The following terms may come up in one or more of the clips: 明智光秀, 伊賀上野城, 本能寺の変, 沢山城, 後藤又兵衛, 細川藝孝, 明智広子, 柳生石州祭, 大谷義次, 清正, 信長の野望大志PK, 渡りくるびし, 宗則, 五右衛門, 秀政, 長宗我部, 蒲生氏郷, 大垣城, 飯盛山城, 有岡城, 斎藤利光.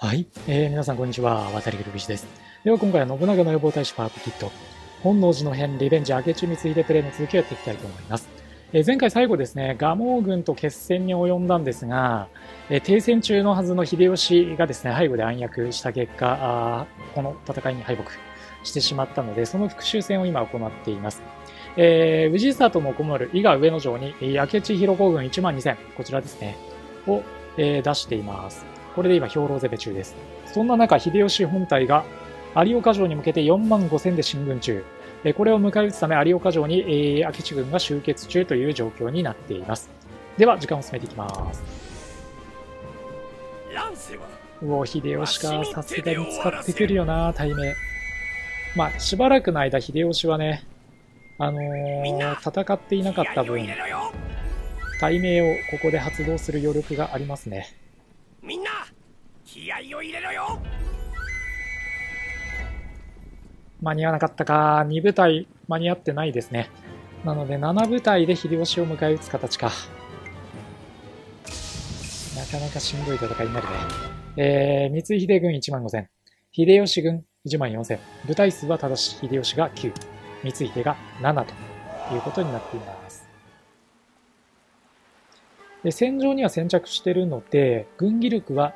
はい、皆さんこんにちは、渡りくるびしです。では今回は信長の予防大使パープキット、本能寺の変リベンジ明智光秀プレイの続きをやっていきたいと思います。前回最後ですね、蒲生軍と決戦に及んだんですが、停戦中のはずの秀吉がですね、背後で暗躍した結果、この戦いに敗北してしまったので、その復讐戦を今行っています。氏郷のこもる伊賀上野城に明智広子軍1万2000、こちらですね、を、出しています。これで今、兵糧攻め中です。そんな中、秀吉本隊が有岡城に向けて4万5000で進軍中。これを迎え撃つため、有岡城に明智軍が集結中という状況になっています。では、時間を進めていきます。うお、秀吉か。さすがに使ってくるよな、対面。まあ、しばらくの間、秀吉はね、戦っていなかった分、対面をここで発動する余力がありますね。みんな気合を入れろよ。間に合わなかったか。2部隊間に合ってないですね。なので7部隊で秀吉を迎え撃つ形か。なかなかしんどい戦いになるね。光秀軍1万5000、秀吉軍1万4000、部隊数はただし秀吉が9、光秀が7ということになっています。で、戦場には先着しているので、軍技力は、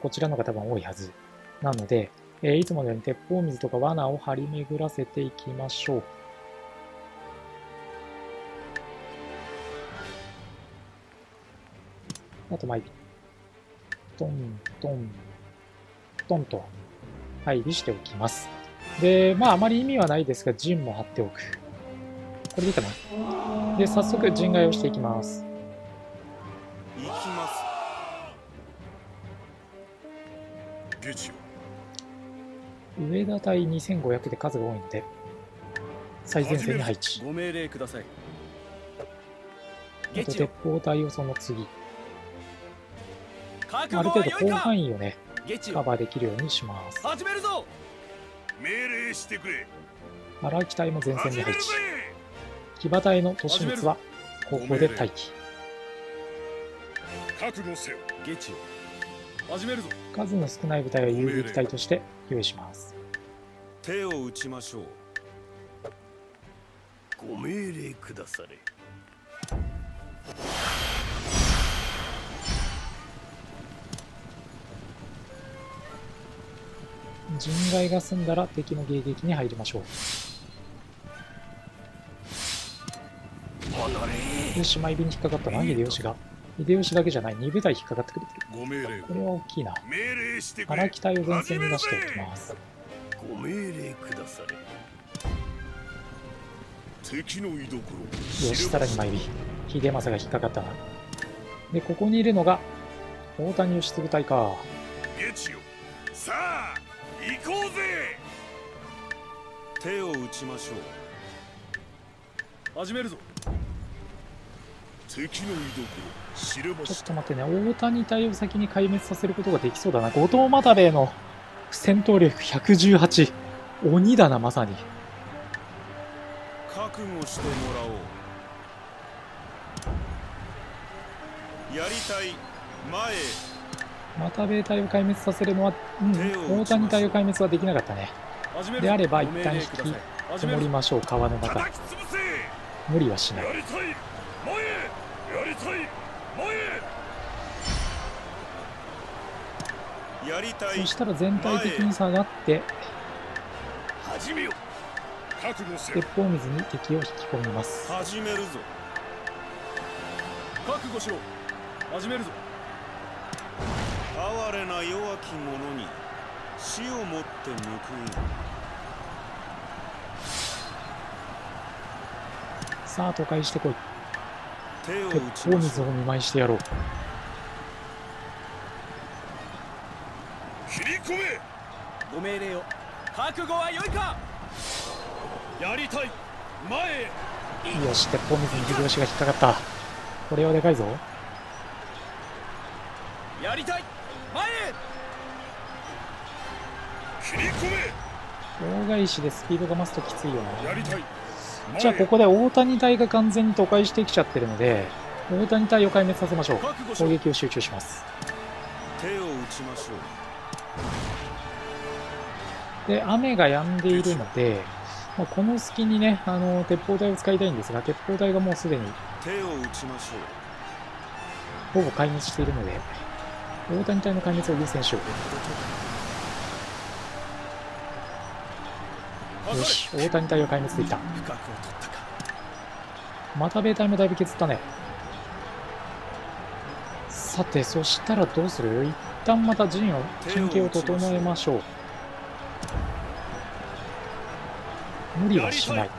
こちらの方が多いはず。なので、いつものように鉄砲水とか罠を張り巡らせていきましょう。あと、まいび。トントン、トンと配備しておきます。で、まあ、あまり意味はないですが、陣も張っておく。これでいいかな。で、早速、陣外をしていきます。上田隊2500で数が多いので最前線に配置。あと鉄砲隊をその次、ある程度広範囲をねカバーできるようにします。荒木隊も前線に配置。騎馬隊の利光は後方で待機。数の少ない部隊は遊撃隊として用意します。手を打ちましょう。ご命令くだされ。陣外が済んだら敵の迎撃に入りましょう。で、姉妹火に引っかかったな、秀吉が。秀吉だけじゃない、2部隊引っかかってくれてる。これは大きいな。荒木隊を前線に出しておきます。ご命令くだされ。敵の居所。よし、さらに参り。秀政が引っかかったな。で、ここにいるのが大谷義次隊か。さあ行こうぜ。手を打ちましょう。始めるぞ。敵の居所。ちょっと待ってね、大谷隊を先に壊滅させることができそうだな。後藤又兵衛の戦闘力118、鬼だな、まさに。覚悟してもらおう。やりたい、前。又兵衛隊を壊滅させるのは、大谷隊を壊滅はできなかったね。であれば、一旦引きこもりましょう、川の中。無理はしない。そしたら全体的に下がって鉄砲水に敵を引き込みます。哀れな弱き者に死をもって報い。さあ都会してこい。鉄砲水を見舞いしてやろう。ご命令を。覚悟は良いか。やりたい、前へ。よし、鉄砲水に秀吉が引っかかった。これはでかいぞ。やりたい、前へ。大返しでスピードが増すときついよな。やりたい。じゃあここで大谷隊が完全に都会してきちゃってるので、大谷隊を壊滅させましょう。攻撃を集中します。手を打ちましょう。で、雨が止んでいるので、もうこの隙にね、鉄砲台を使いたいんですが、鉄砲台がもうすでにほぼ壊滅しているので、大谷隊の壊滅を優先しよう。よし、大谷隊を壊滅できた。また米隊もだいぶ削ったね。さて、そしたらどうする？一旦また陣形を整えましょう。無理はしない。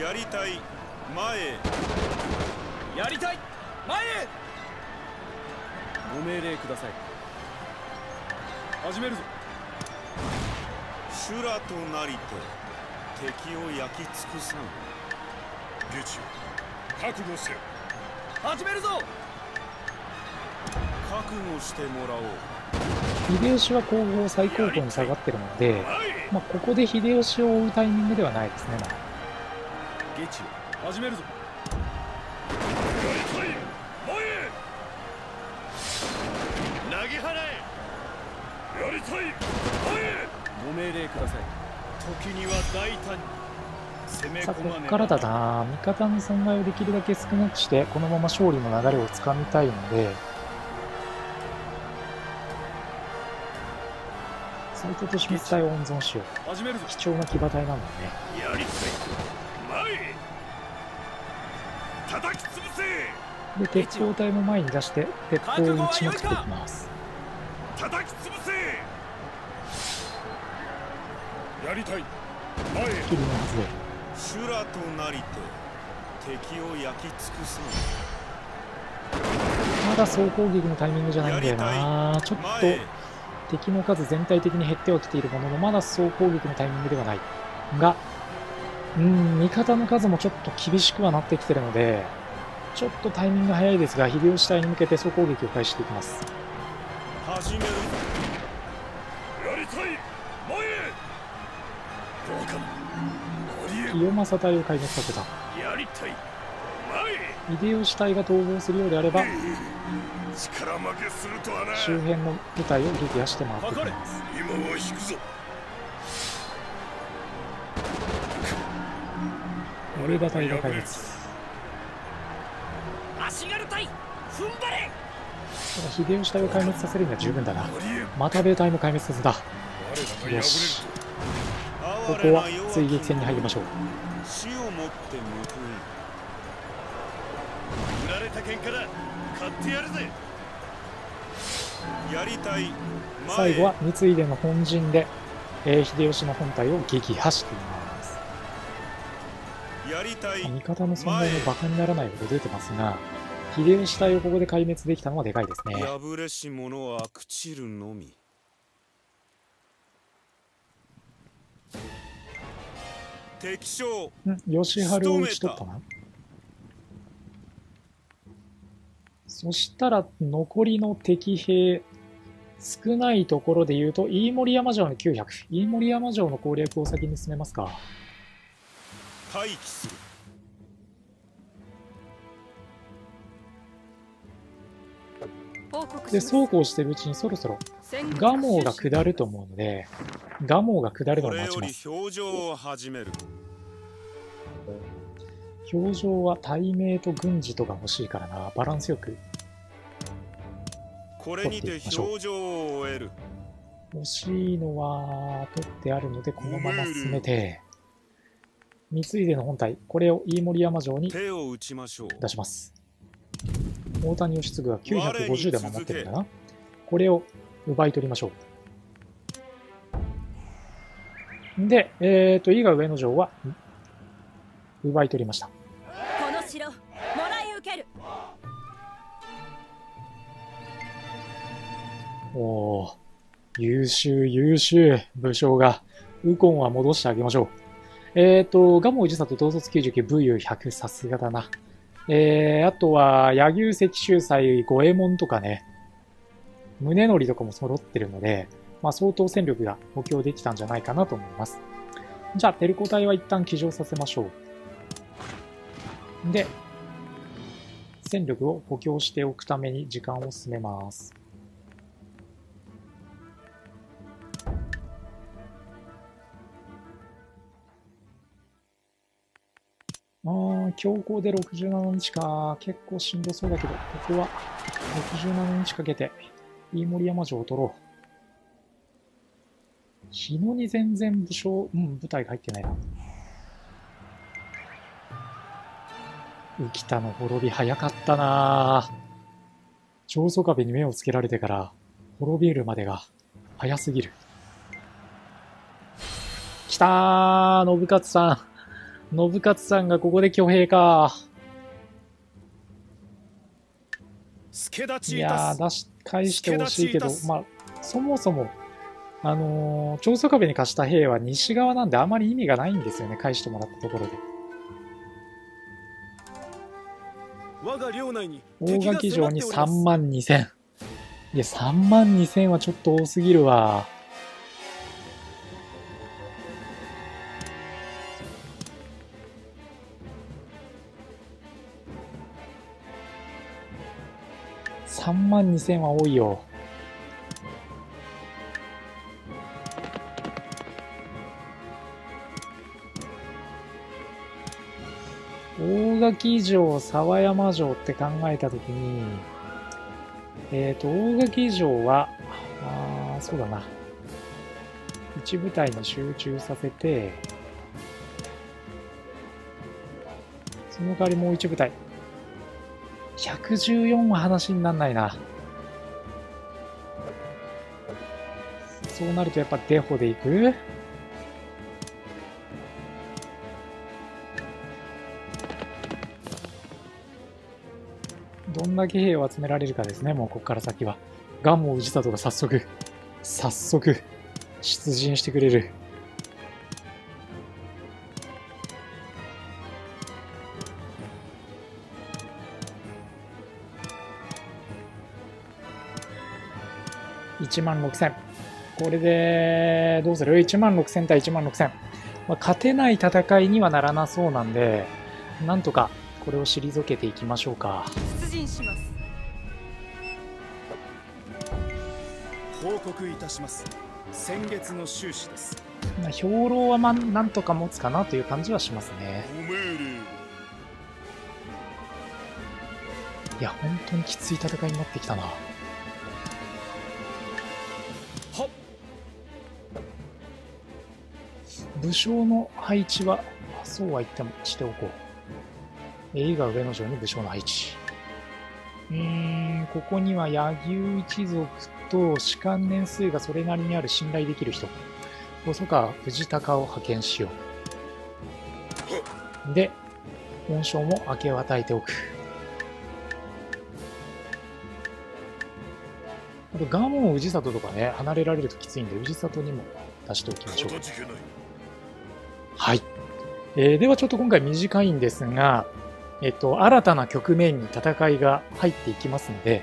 やりたい前へ、やりたい前へ。ご命令ください。始めるぞ。修羅となりて敵を焼き尽くさん。下中覚悟せよ。始めるぞ。覚悟してもらおう。秀吉は後方最高峰に下がってるので、まあ、ここで秀吉を追うタイミングではないですね。下中始めるぞ。ご命令ください。時には大胆に攻め込まねば。さあ、ここからだな。味方の損害をできるだけ少なくして、このまま勝利の流れをつかみたいので、斎藤利光隊を温存しよう。貴重な騎馬隊なんだよね。で、鉄砲隊も前に出して、鉄砲を撃ちまくっていきます。叩き潰せ。やりたい前へ。修羅となりて敵を焼き尽くす。まだ総攻撃のタイミングじゃないんだよな。ちょっと敵の数全体的に減ってはきているものの、まだ総攻撃のタイミングではないが、味方の数もちょっと厳しくはなってきてるので、ちょっとタイミング早いですが、秀吉隊に向けて総攻撃を開始していきます。始める。清正隊を壊滅させた。秀吉隊が逃亡するようであれば、周辺の部隊を撃破して回ってきます。俺が隊が壊滅。足軽隊踏ん張れ。ただ秀吉隊を壊滅させるには十分だな。また米隊も壊滅させた。よし、ここは追撃戦に入りましょう。最後は三井での本陣で、秀吉の本隊を撃破しています。味方の存在もバカにならないほど出てますが、秀吉隊をここで壊滅できたのはでかいですね。破れし者は朽ちるのみ。敵将吉春を打ち取ったな。そしたら残りの敵兵、少ないところでいうと飯盛山城の900。飯盛山城の攻略を先に進めますか。待機する。で、そうこうしてるうちにそろそろ蒲生が下ると思うので、蒲生が下るのを待ちます。表情は対名と軍事とが欲しいからな。バランスよく取っていきましょう。欲しいのは取ってあるので、このまま進めて三井での本体、これを飯盛山城に出します。大谷義次は950で守ってるんだな。これを奪い取りましょう。で、伊賀上野城は奪い取りました。この城もらい受ける。おお、優秀優秀。武将が右近は戻してあげましょう。蒲生氏郷統率99、武勇100。さすがだな。あとは、柳生石州祭、五右衛門とかね、宗則とかも揃ってるので、まあ、相当戦力が補強できたんじゃないかなと思います。じゃあ、照子隊は一旦騎乗させましょう。で、戦力を補強しておくために時間を進めます。強行で67日か。結構しんどそうだけど、ここは67日かけて、飯盛山城を取ろう。日野に全然武将、部隊が入ってないな。浮田の滅び早かったな。長宗我部に目をつけられてから、滅びるまでが早すぎる。きたー、信勝さん。信勝さんがここで挙兵か。いやー、返してほしいけど、まあ、そもそも、長宗我部に貸した兵は西側なんであまり意味がないんですよね、返してもらったところで。大垣城に32000。いや、32000はちょっと多すぎるわ。32000は多いよ。大垣城、沢山城って考えたときに、大垣城は、そうだな。一部隊に集中させて、その代わりもう一部隊。114は話にならないな。そうなるとやっぱデホでいく？どんだけ兵を集められるかですね、もうここから先は。蒲生氏里が早速、出陣してくれる。16000。これで、どうする ?16000 対16000。まあ、勝てない戦いにはならなそうなんで、なんとかこれを退けていきましょうか。出陣します。報告いたします。先月の収支です。兵糧はなんとか持つかなという感じはしますね。いや、本当にきつい戦いになってきたな。武将の配置は、そうは言ってもしておこう。伊賀上野城に武将の配置。ここには柳生一族と士官年数がそれなりにある信頼できる人。細川藤孝を派遣しよう。で、恩賞も明け渡えておく。あと、蒲生氏里とかね、離れられるときついんで、氏里にも出しておきましょう。はい。ではちょっと今回短いんですが、新たな局面に戦いが入っていきますので、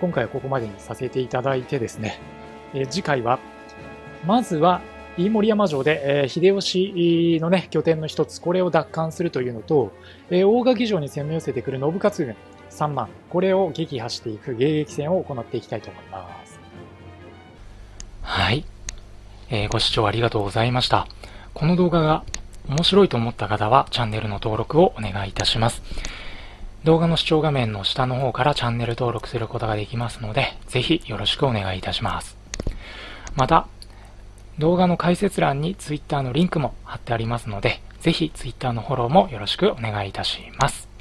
今回はここまでにさせていただいてですね、次回は、まずは、飯盛山城で、秀吉のね、拠点の一つ、これを奪還するというのと、大垣城に攻め寄せてくる信勝軍3万、これを撃破していく迎撃戦を行っていきたいと思います。はい。ご視聴ありがとうございました。この動画が面白いと思った方はチャンネルの登録をお願いいたします。動画の視聴画面の下の方からチャンネル登録することができますので、ぜひよろしくお願いいたします。また、動画の解説欄に Twitter のリンクも貼ってありますので、ぜひ Twitter のフォローもよろしくお願いいたします。